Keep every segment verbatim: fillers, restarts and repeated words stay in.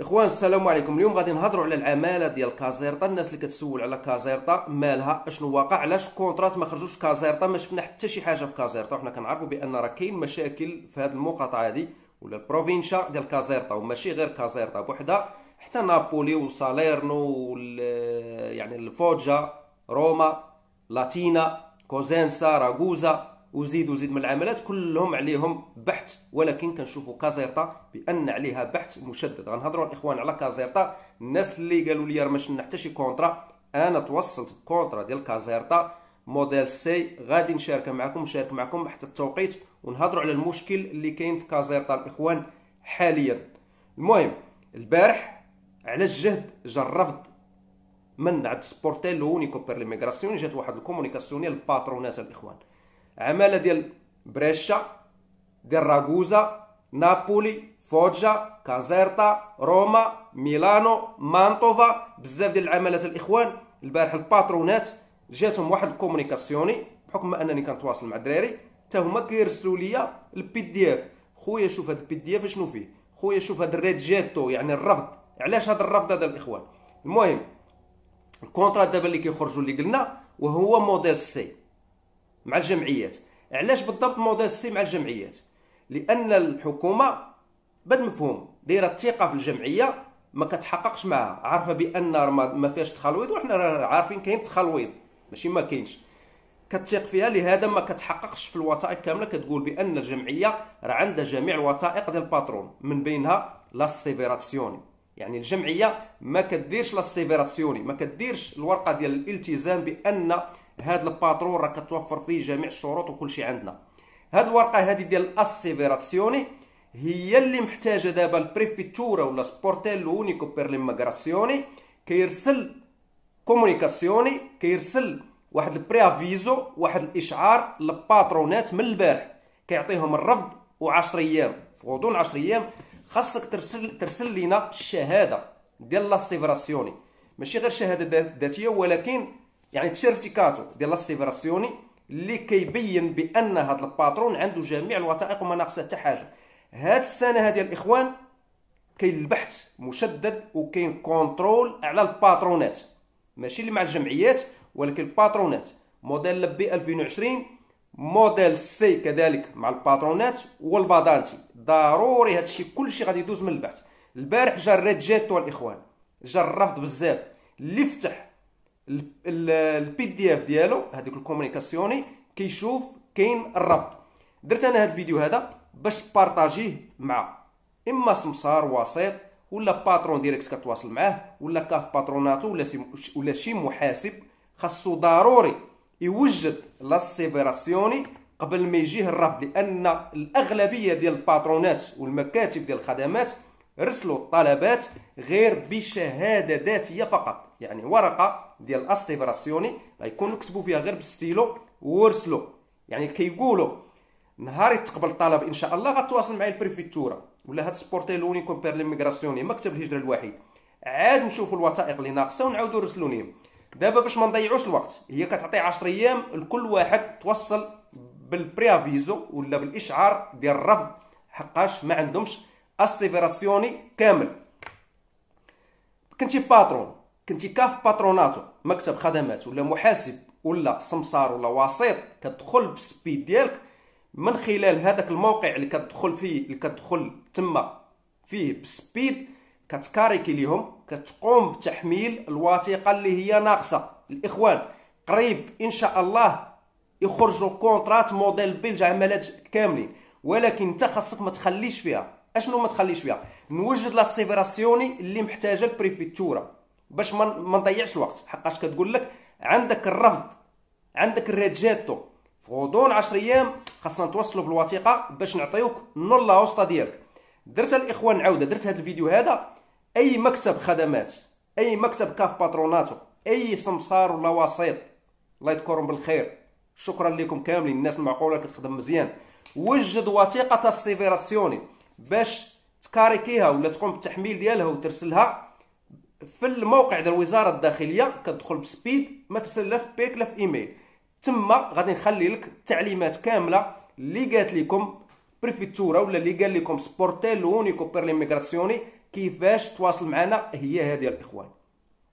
اخوان السلام عليكم. اليوم غادي نهضروا على العماله ديال كازيرتا. الناس اللي كتسول على كازيرتا مالها، اشنو واقع، علاش الكونترات ما خرجوش في كازيرتا، ما شفنا حتى شي حاجه في كازيرتا. وحنا كنعرفوا بان راه كاين مشاكل في هذه المقاطعه هذه ولا البروفينشا ديال كازيرتا، وماشي غير كازيرتا بوحدها، حتى نابولي وساليرنو وال يعني الفوجا، روما، لاتينا، كوزينسا، راغوزا، وزيد وزيد من العملات كلهم عليهم بحث. ولكن كنشوفوا كازيرتا بان عليها بحث مشدد. غنهضروا الاخوان على كازيرتا. الناس اللي قالوا لي راه ما شفنا حتى شي كونترا، انا توصلت بكونترا ديال كازيرتا موديل سي، غادي نشارك معكم نشارك معكم حتى التوقيت ونهضروا على المشكل اللي كاين في كازيرتا الاخوان حاليا. المهم البارح على الجهد جرفت من عند سبورتيلو اونيكو بير ليميغراسيون جات واحد الكومونيكاسيونيل الباترونات الاخوان، عماله ديال بريشا، ديال راغوزا، نابولي، فوجا، كازيرتا، روما، ميلانو، مانطوفا، بزاف ديال العمالات الاخوان. البارح الباترونات جاتهم واحد الكومونيكاسيوني، بحكم انني كنتواصل مع الدراري حتى هما كيرسلوا ليا البي دي اف. خويا شوف هذا البي دي اف شنو فيه، خويا شوف هذا الريجيتو يعني الرفض، علاش هذا الرفض هذا الاخوان. المهم الكونترا دابا اللي كيخرجوا اللي قلنا وهو موديل سي مع الجمعيات. علاش بالضبط موديل سي مع الجمعيات؟ لان الحكومه بد مفهوم دايره الثقه في الجمعيه ما كتحققش معها، عارفه بان ما فيهاش تخلويض، وحنا عارفين كاين تخلويض ماشي ما كاينش، كتثق فيها، لهذا ما كتحققش في الوثائق كامله. كتقول بان الجمعيه راه عندها جميع الوثائق ديال الباترون، من بينها لاسيفيراسيوني، يعني الجمعيه ما كديرش لاسيفيراسيوني، ما كديرش الورقه ديال الالتزام بان هاد الباترون راه كتوفر فيه جميع الشروط وكلشي عندنا. هاد الورقه هادي ديال الاسيفيراسيوني هي اللي محتاجه دابا البريفيتورا ولا سبورتيلو اونيكو بير ليميغراسيوني، كيرسل كومونيكاسيوني، كيرسل واحد البريافيزو، واحد الاشعار للباترونات من البارح، كيعطيهم الرفض وعشر ايام، في غضون عشر ايام خاصك ترسل ترسل لينا الشهاده ديال الاسيفيراسيوني، ماشي غير شهاده ذاتيه ولكن يعني تشيرتيكاتو ديال لاسيفيراسيوني اللي كيبين بان هذا الباترون عنده جميع الوثائق وما ناقصه حتى حاجه. هاد السنه هذه الاخوان كاين البحث مشدد وكاين كونترول على الباترونات، ماشي اللي مع الجمعيات ولكن الباترونات. موديل لبي ألفين وعشرين، موديل سي كذلك مع الباترونات والبادانتي. ضروري هاد الشيء كلشي غادي يدوز من البحث. البارح جا الريجيتو الاخوان، جا الرفض بزاف. اللي فتح البي دي اف ديالو هذيك الكومونيكاسيوني كيشوف كاين الربط. درت انا هذا الفيديو هذا باش بارطاجيه مع اما سمسار وسيط ولا باترون ديريكت كتواصل معاه ولا كاف باتروناتو ولا ولا شي محاسب، خاصو ضروري يوجد لاسيفيراسيوني قبل ما يجيه الرفض، لان الاغلبيه ديال الباترونات والمكاتب ديال الخدمات رسلوا الطلبات غير بشهاده ذاتيه فقط، يعني ورقه ديال السيفراسيوني غيكونوا كتبوا فيها غير بالستيلو ورسلوا، يعني كيقولوا نهار يتقبل الطلب ان شاء الله غتواصل معايا البريفيتورا ولا هاد سبورتيلو اونيكو بير ليميغراسيوني مكتب الهجره الوحيد، عاد نشوفوا الوثائق اللي ناقصه ونعاودوا نرسلوا لهم. دابا باش ما نضيعوش الوقت، هي كتعطي عشرة ايام لكل واحد توصل بالبريافيزو ولا بالاشعار ديال الرفض، حقاش ما عندهمش السيفيراسيوني كامل. كنتي باترون، كنتي كاف باتروناتو، مكتب خدمات ولا محاسب ولا سمسار ولا وسيط، كتدخل بالسبيد ديالك من خلال هذاك الموقع اللي كتدخل فيه اللي كتدخل تما فيه بالسبيد، كتكاريكي ليهم، كتقوم بتحميل الوثيقه اللي هي ناقصه. الاخوان قريب ان شاء الله يخرجوا كونترات موديل بلج عمالات كاملين، ولكن انت خاصك ما تخليش فيها. اشنو ما تخليش فيها؟ نوجد لاسيفيراسيوني اللي محتاجه البريفيتورا باش ما نضيعش الوقت، حقاش كتقول لك عندك الرفض، عندك الريجيتو، في غضون عشر ايام خاصنا نتوصلوا بالوثيقه باش نعطيوك نولا وسطا ديالك. درت الاخوان عوده، درت هذا الفيديو هذا. اي مكتب خدمات، اي مكتب كاف باتروناتو، اي سمسار ولا وسيط، الله يذكرهم بالخير، شكرا لكم كاملين الناس المعقوله كتخدم مزيان، وجد وثيقه السيفيراسيوني باش تكاريكيها ولا تقوم بالتحميل ديالها وترسلها في الموقع ديال الوزاره الداخليه، كتدخل بسبيد، ما ترسل لا في بيك لا في ايميل، تما غادي نخلي لك التعليمات كامله اللي قالت لكم بريفيتورا ولا اللي قال لكم سبورتيلو اونيكو بير ليميغراسيوني كيفاش تواصل معنا هي هذه الاخوان.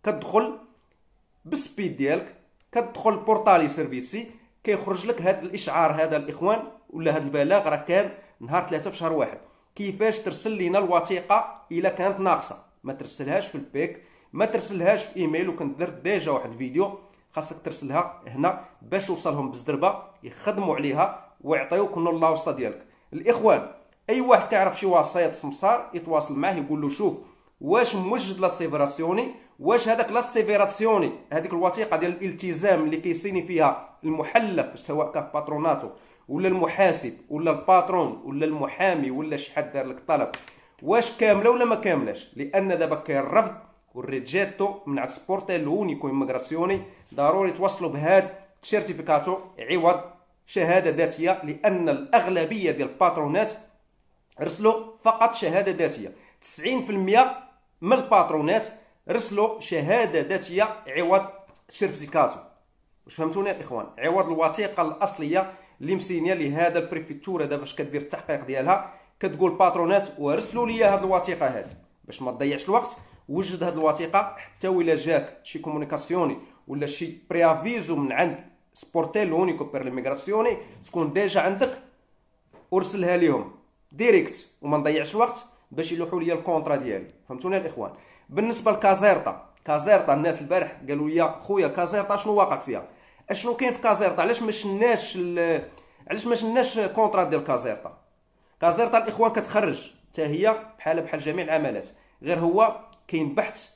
كتدخل بالسبيد ديالك، كتدخل بورتالي سيرفيسي، كيخرج لك هذا الاشعار هذا الاخوان ولا هذا البلاغ راه كان نهار ثلاثة في شهر واحد. كيفاش ترسل لينا الوثيقه الا كانت ناقصه، ما ترسلهاش في البيك، ما ترسلهاش في ايميل، وكنت درت ديجا واحد الفيديو، خاصك ترسلها هنا باش توصلهم بزدربه يخدموا عليها ويعطيوك من اللاوسطه ديالك. الاخوان اي واحد كيعرف شي وسيط سمسار يتواصل معاه يقول له شوف واش موجد لاسيفيراسيوني، واش هذاك لاسيفيراسيوني هذيك الوثيقه ديال الالتزام اللي كيصيني فيها المحلف سواء كان في باتروناتو ولا المحاسب ولا الباترون ولا المحامي ولا شي حد دار لك طلب، واش كامله ولا ما كاملاش. لان دابا كاين رفض والريجيتو من على سبورتيلو اونيكو اميغراسيوني، ضروري توصلوا بهذا السيرتيفيكاتو عوض شهاده ذاتيه، لان الاغلبيه ديال الباترونات رسلوا فقط شهاده ذاتيه. تسعين في المئة من الباترونات رسلوا شهاده ذاتيه عوض السيرتيفيكاتو. واش فهمتوني الاخوان؟ عوض الوثيقه الاصليه اللي مسينيه لهذا البريفيتورا دابا باش كدير التحقيق ديالها، كتقول باترونات وارسلوا لي هذه الوثيقه هذه. باش ما تضيعش الوقت وجد هذه الوثيقه، حتى ولا جاك شي كومونيكاسيوني ولا شي بريافيزو من عند سبورتيلو اونيكو بير ليميغراسيوني تكون ديجا عندك ورسلها لهم ديريكت وما نضيعش الوقت باش يلوحوا لي الكونطرا ديالي. فهمتوني الاخوان؟ بالنسبه لكازيرتا، كازيرتا الناس البارح قالوا لي خويا كازيرتا شنو واقع فيها، اشنو كاين في كازيرتا، علاش ما شناش ال... علاش ما شناش كونطرا ديال كازيرتا. كازيرتا الاخوان كتخرج حتى هي بحال بحال جميع العملات، غير هو كاين بحث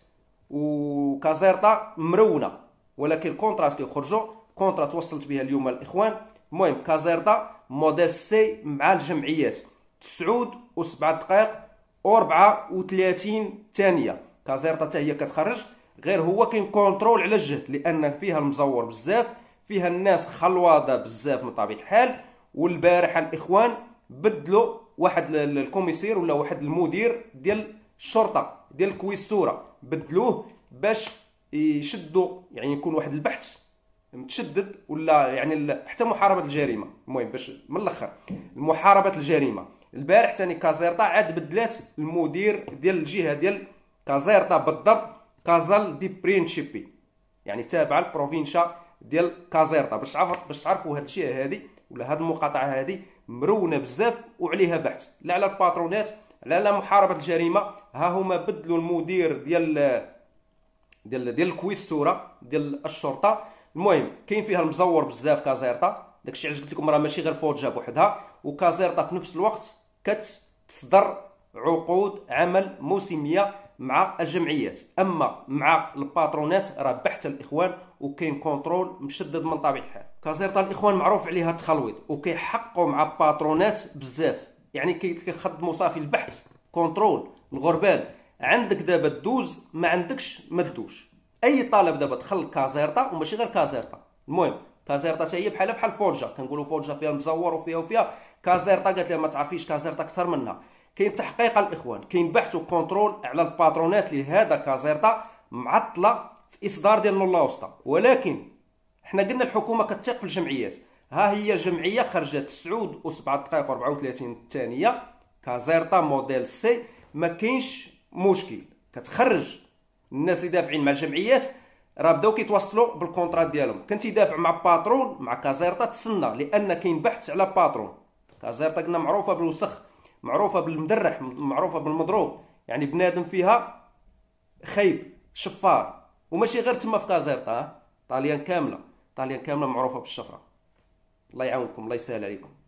وكازيرتا مرونه، ولكن الكونطرات كيخرجوا. كونطرا توصلت بها اليوم الاخوان. المهم كازيرتا موديل سي مع الجمعيات تسعة و سبعة دقائق و أربعة وثلاثين ثانيه. كازيرتا حتى هي كتخرج، غير هو كاين كونترول على الجهد، لان فيها المزور بزاف، فيها الناس خلواضه بزاف من طبيعه الحال. والبارح الاخوان بدلوا واحد الكوميسير ولا واحد المدير ديال الشرطه ديال كويستورا، بدلوه باش يشدوا يعني يكون واحد البحث متشدد ولا يعني حتى محاربه الجريمه. المهم باش من الاخر محاربه الجريمه. البارح ثاني كازيرتا عاد بدلات المدير ديال الجهه ديال كازيرتا بالضبط، كازال دي برينشيبي يعني تابعه البروفينشا ديال كازيرتا، باش تعرف باش تعرفوا هاد الشيء هذه ولا هاد المقاطعه هذه مرونه بزاف وعليها بحث، لا على الباترونات لا لا محاربه الجريمه. ها هما بدلوا المدير ديال ديال ديال الكويستورا ديال الشرطه. المهم كاين فيها المزور بزاف كازيرتا، داكشي علاش قلت لكم راه ماشي غير فوجا بوحدها. وكازيرتا في نفس الوقت كتصدر عقود عمل موسميه مع الجمعيات، اما مع الباترونات راه بحث الاخوان وكاين كونترول مشدد من طبيعه الحال. كازيرتا الاخوان معروف عليها التخلويط وكيحققوا مع الباترونات بزاف، يعني كيخدموا صافي البحث كونترول الغربال. عندك دابا تدوز، ما عندكش ما تدوش. اي طالب دابا دخل كازيرتا وماشي غير كازيرتا. المهم كازيرتا حتى هي بحال بحال فولجا، كنقولوا فولجا فيها المزور وفيها وفيها كازيرتا قالت لها ما تعرفيش كازيرتا اكثر منها. كاين تحقيق الاخوان، كاين بحث وكونترول على الباترونات، لهذا كازيرتا معطله في اصدار ديال نولا وسطى. ولكن حنا قلنا الحكومه كتثق في الجمعيات، ها هي جمعيه خرجت تسعة و سبعة دقائق و أربعة وثلاثين ثانيه كازيرتا موديل سي، ما كاينش مشكل. كتخرج الناس اللي دافعين مع الجمعيات راه بداو كيتواصلوا بالكونترات ديالهم. كنت يدافع مع باترون مع كازيرتا تسنى، لان كاين بحث على باترون. كازيرتا قلنا معروفه بالوسخ، معروفه بالمدرح، معروفه بالمضروب، يعني بنادم فيها خايب شفار. وماشي غير تما في كازيرتا، طاليان كامله، طاليان كامله معروفه بالشفره. الله يعاونكم الله يسهل عليكم.